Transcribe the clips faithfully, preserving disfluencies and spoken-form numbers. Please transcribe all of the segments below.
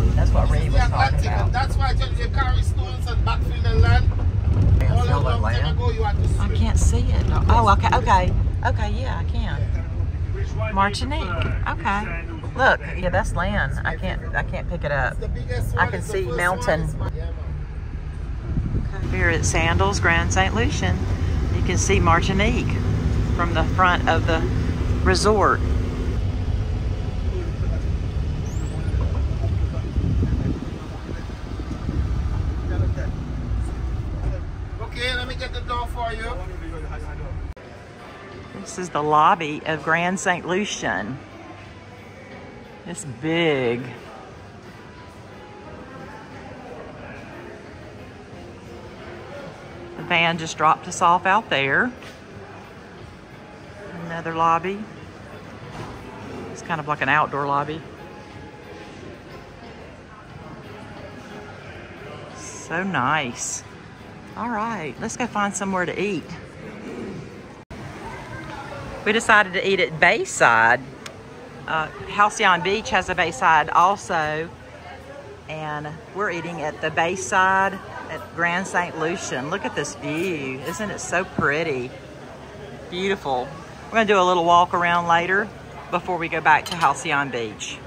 what that's what Ray was yeah, talking like about. That's why they carry stones and backfill the land. All the long time ago, you had to swim. I can't see it. No. Oh, okay, okay, okay, yeah, I can. Martinique. Okay. Look, yeah, that's land. I can't, I can't pick it up. I can see mountain. Here at Sandals Grand Saint Lucian, you can see Martinique from the front of the resort. Okay, let me get the door for you. This is the lobby of Grand Saint Lucian. It's big. The van just dropped us off out there. Another lobby. It's kind of like an outdoor lobby. So nice. All right, let's go find somewhere to eat. We decided to eat at Bayside. Uh, Halcyon Beach has a Bayside also, and we're eating at the Bayside at Grand Saint Lucian. Look at this view. Isn't it so pretty? Beautiful. We're going to do a little walk around later before we go back to Halcyon Beach.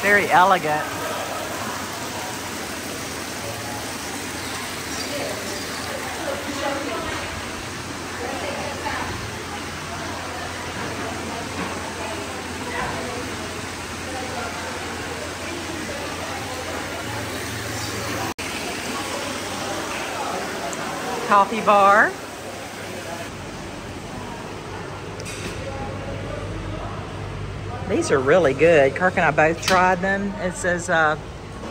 Very elegant. Coffee bar. These are really good. Kirk and I both tried them. It says, uh,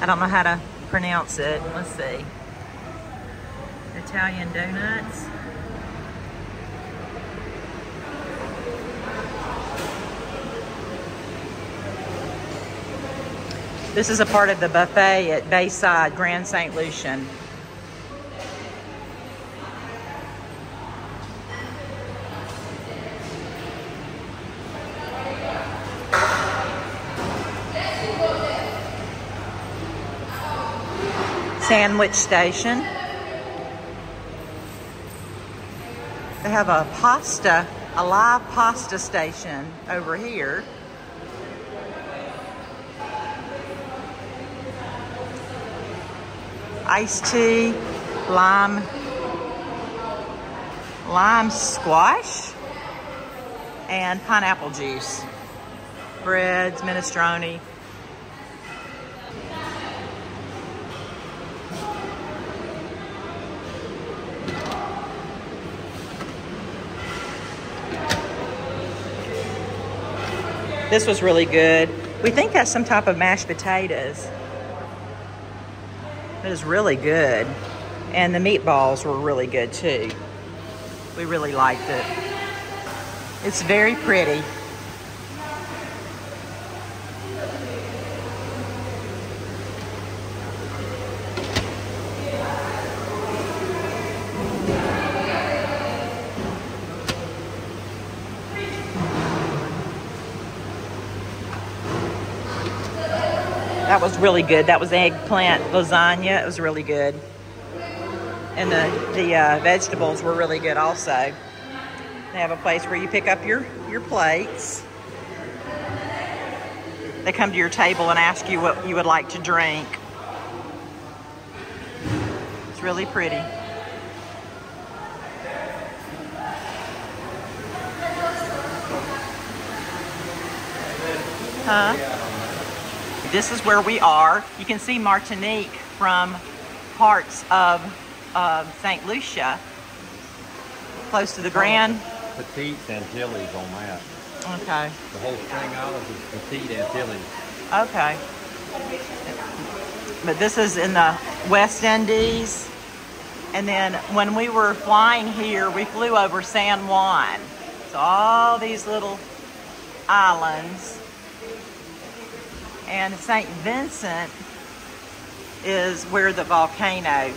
I don't know how to pronounce it. Let's see. Italian donuts. This is a part of the buffet at Bayside Grand Saint Lucian. Sandwich station. They have a pasta, a live pasta station over here. Iced tea, lime, lime squash, and pineapple juice. Breads, minestrone. This was really good. We think that's some type of mashed potatoes. It was really good. And the meatballs were really good too. We really liked it. It's very pretty. That was really good. That was eggplant lasagna. It was really good. And the, the uh, vegetables were really good also. They have a place where you pick up your, your plates. They come to your table and ask you what you would like to drink. It's really pretty. Huh? This is where we are. You can see Martinique from parts of uh, Saint Lucia, close to the Grand. Petite Antilles on that. Okay. The whole thing out of the Petite Antilles. Okay. But this is in the West Indies. And then when we were flying here, we flew over San Juan. So all these little islands. And Saint Vincent is where the volcano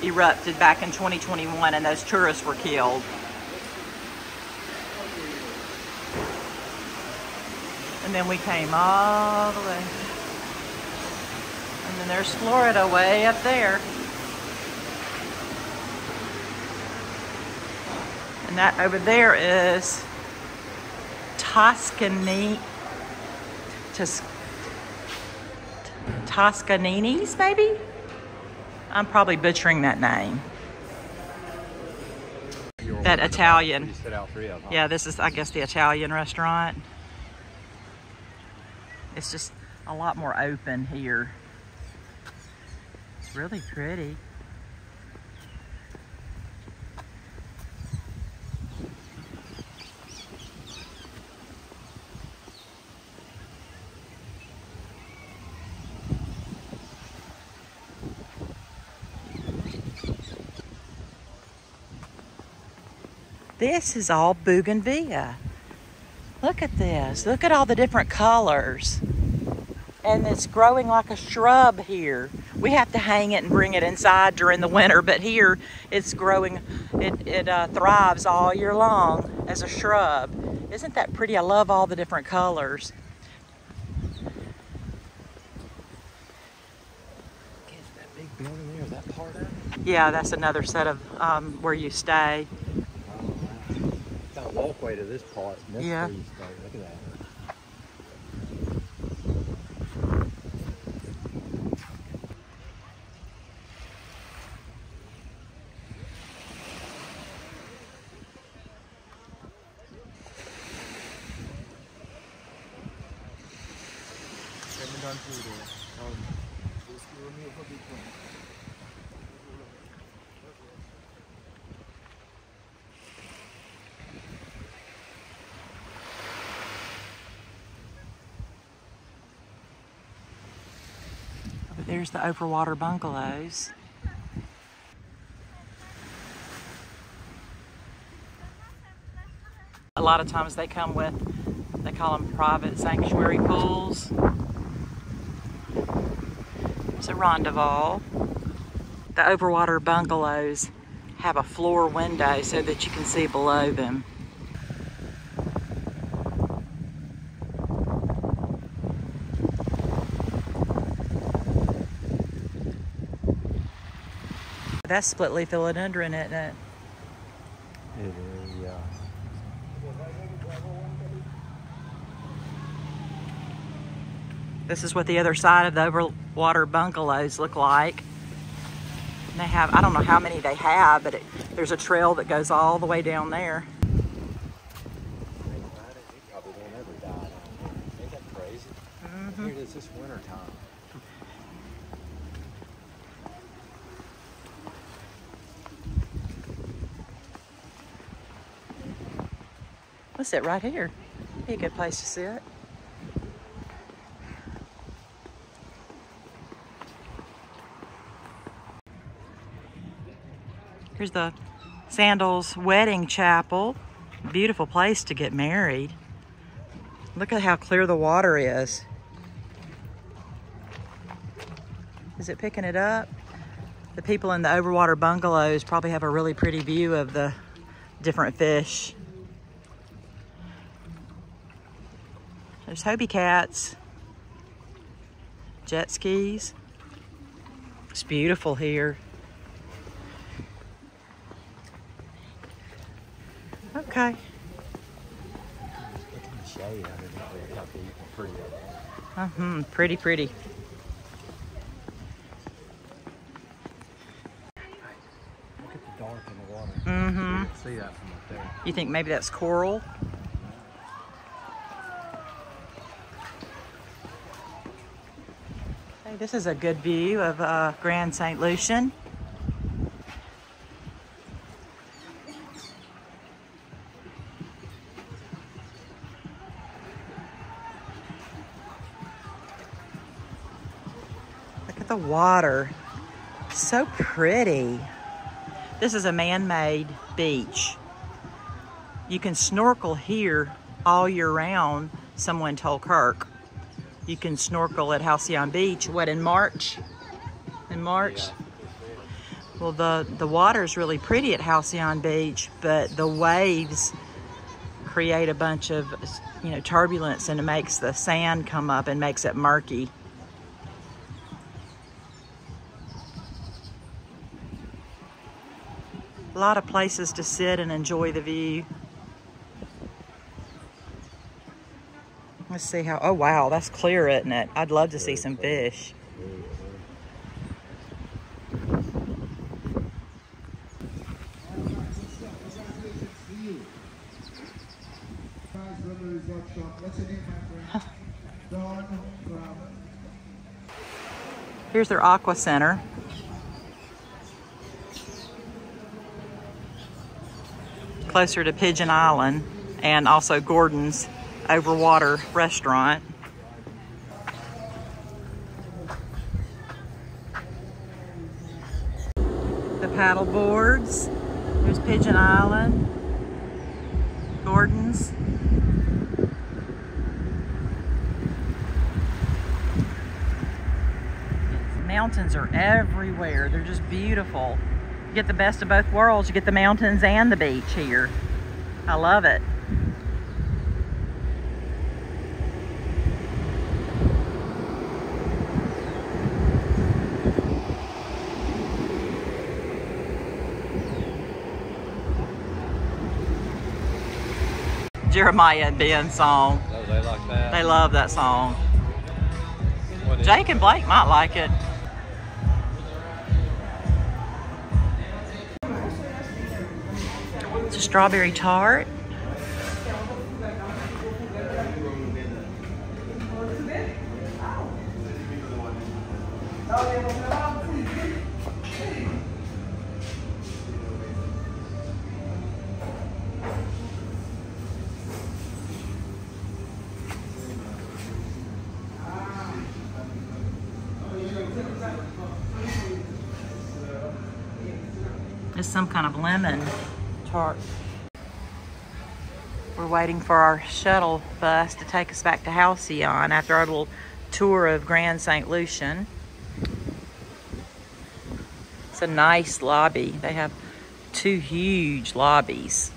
erupted back in twenty twenty-one and those tourists were killed. And then we came all the way. And then there's Florida way up there. And that over there is Toscany, Tus, Toscanini's maybe? I'm probably butchering that name. That Italian. Yeah, this is, I guess, the Italian restaurant. It's just a lot more open here. It's really pretty. This is all Bougainvillea. Look at this. Look at all the different colors. And it's growing like a shrub here. We have to hang it and bring it inside during the winter, but here it's growing. It, it uh, thrives all year long as a shrub. Isn't that pretty? I love all the different colors. Is that big building there? Is that part of it? Yeah, that's another set of um, where you stay. Walkway to this part. That's yeah. Look at that. There's the overwater bungalows. A lot of times they come with, they call them private sanctuary pools. It's a rendezvous. The overwater bungalows have a floor window so that you can see below them. That's split leaf philodendron, isn't it? It is, yeah. This is what the other side of the overwater bungalows look like. And they have, I don't know how many they have, but it, there's a trail that goes all the way down there. Mm-hmm. Here it is this winter time. We'll sit right here. Be a good place to sit. Here's the Sandals Wedding Chapel. Beautiful place to get married. Look at how clear the water is. Is it picking it up? The people in the overwater bungalows probably have a really pretty view of the different fish. There's Hobie Cats, jet skis. It's beautiful here. Okay. Mm-hmm, pretty, pretty. Look at the dark in the water. Mm-hmm. You can see that from up there. You think maybe that's coral? This is a good view of uh, Grand Saint Lucian. Look at the water. So pretty. This is a man-made beach. You can snorkel here all year round, someone told Kirk. You can snorkel at Halcyon Beach, what, in March? In March? Yeah. Well, the, the water's really pretty at Halcyon Beach, but the waves create a bunch of, you know, turbulence, and it makes the sand come up and makes it murky. A lot of places to sit and enjoy the view. Let's see how, oh wow, that's clear, isn't it? I'd love to see some fish. Here's their aqua center. Closer to Pigeon Island and also Gordon's Overwater restaurant. The paddle boards. There's Pigeon Island, Gordon's. Mountains are everywhere. They're just beautiful. You get the best of both worlds. You get the mountains and the beach here. I love it. Jeremiah and Ben's song. Oh, they like that. They love that song. Jake and Blake might like it. It's a strawberry tart. It's some kind of lemon tart. We're waiting for our shuttle bus to take us back to Halcyon after our little tour of Grand Saint Lucian. It's a nice lobby. They have two huge lobbies.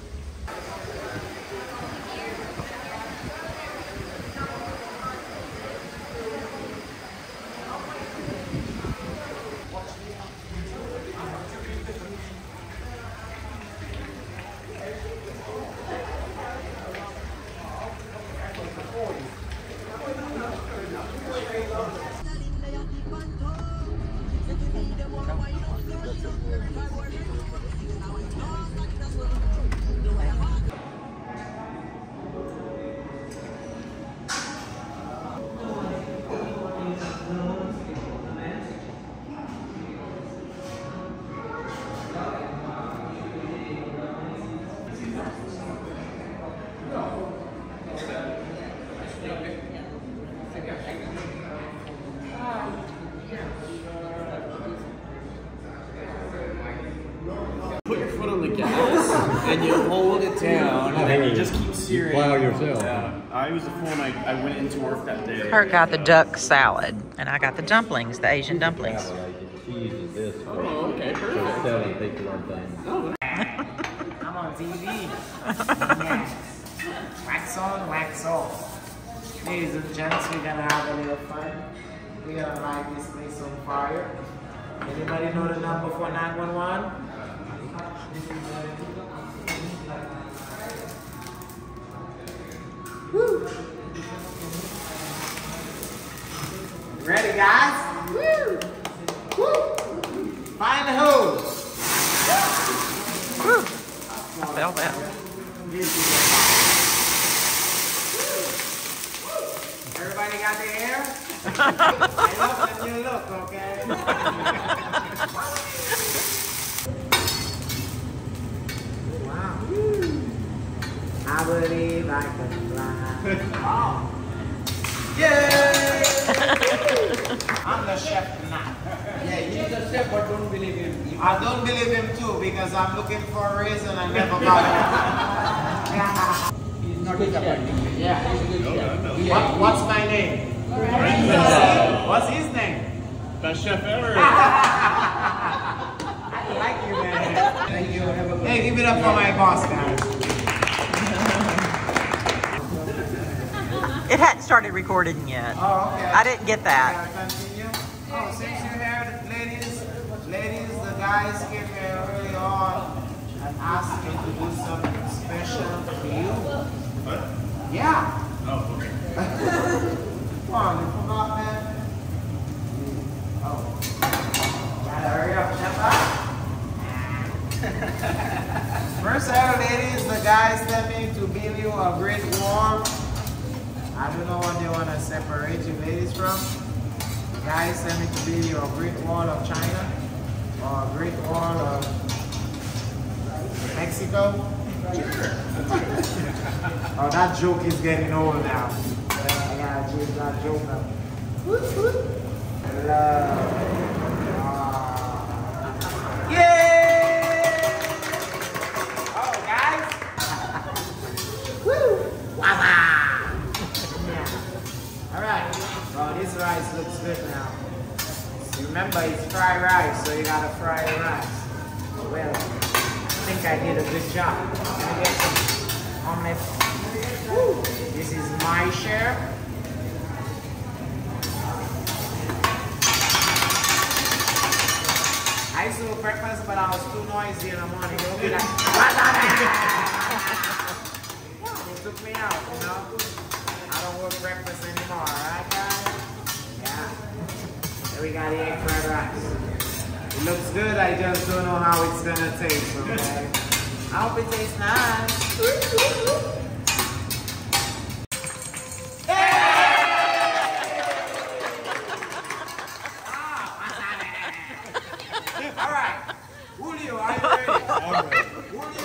And you hold it down, and then you just keep searing. You plow yourself. Yeah. I was a fool, and I, I went into work that day. Kirk got the duck salad, and I got the dumplings, the Asian dumplings. Oh, okay, perfect. I'm on T V. Wax on, wax off. Ladies and gents, we're gonna have a little fun. We're gonna light this place on fire. Anybody know the number for nine one one? Woo. Ready, guys? Woo! Woo! Find the hose! Woo! I fell down. Everybody got their air? I love the new and look, okay? Wow. I believe I can fly. Wow. Yay! I'm the chef now. Yeah, you're the chef, but don't believe him. I don't believe him too because I'm looking for a reason I never got it. He's not good chef. Yeah, he's a good chef. No, no, no. What, what's my name? Lorenzo. What's his name? Best chef ever. I like you, man. Thank you. Have a good hey, give it up for my boss, guys. It hadn't started recording yet. Oh, okay. I didn't get that. Can I continue? Oh, since you heard, ladies, ladies, the guys came here early on and asked me to do something special for you. What? Yeah. Oh, okay. Come on, you forgot, man. Oh. Gotta hurry up, Chef. First out, ladies, the guys sent me to give you a great warm. I don't know what they want to separate you ladies from. Guys, send me to be your Great Wall of China or Great Wall of Mexico. Oh, that joke is getting old now. I gotta choose that joke now. Love. Yay! Oh, guys. Woo! Wow! Alright, well this rice looks good now. Remember it's fried rice, so you gotta fry the rice. Well, I think I did a good job. Let me get some omelette. This is my share. I used to do breakfast, but I was too noisy in the morning. It would be like, yeah, they took me out, you know? I don't work breakfast anymore, alright guys? Yeah. Then we got the egg fried rice. It looks good, I just don't know how it's gonna taste, okay? I hope it tastes nice. Hey! Oh, alright. Julio, are you ready? Alright. Julio, if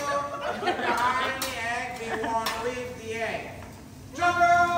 you're hiring the egg, they want to leave the egg. Jumbo!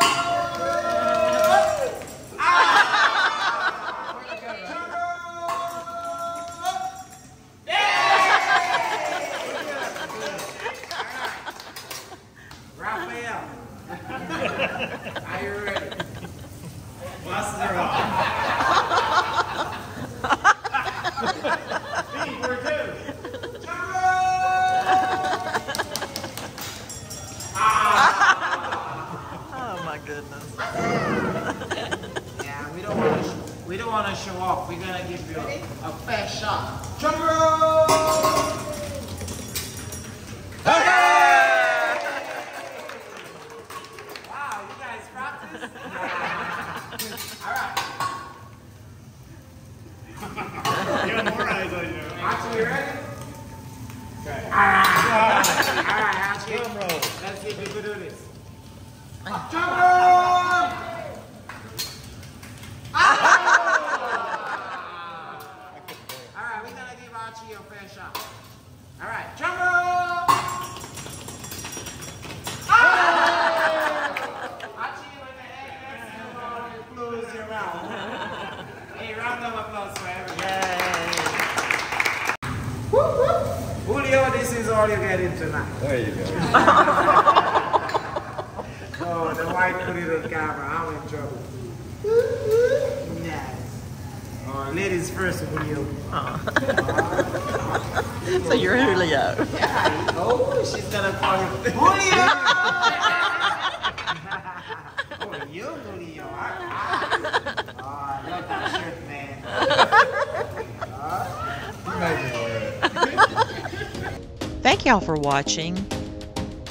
Thank y'all for watching.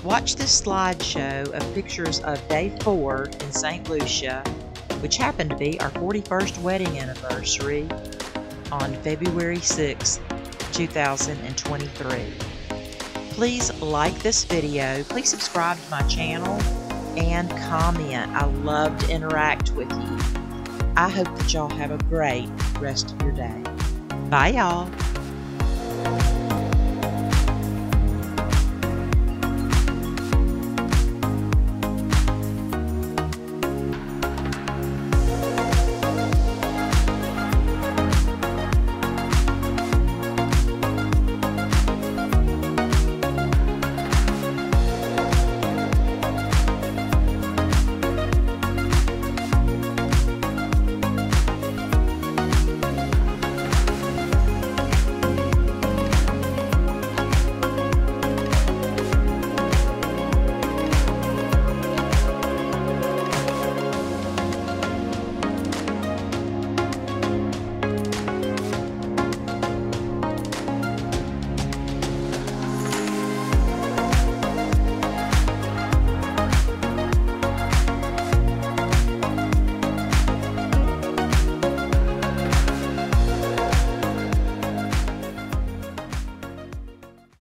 Watch this slideshow of pictures of day four in Saint Lucia, which happened to be our forty-first wedding anniversary on February sixth, two thousand twenty-three. Please like this video, please subscribe to my channel, and comment. I love to interact with you. I hope that y'all have a great rest of your day. Bye, y'all.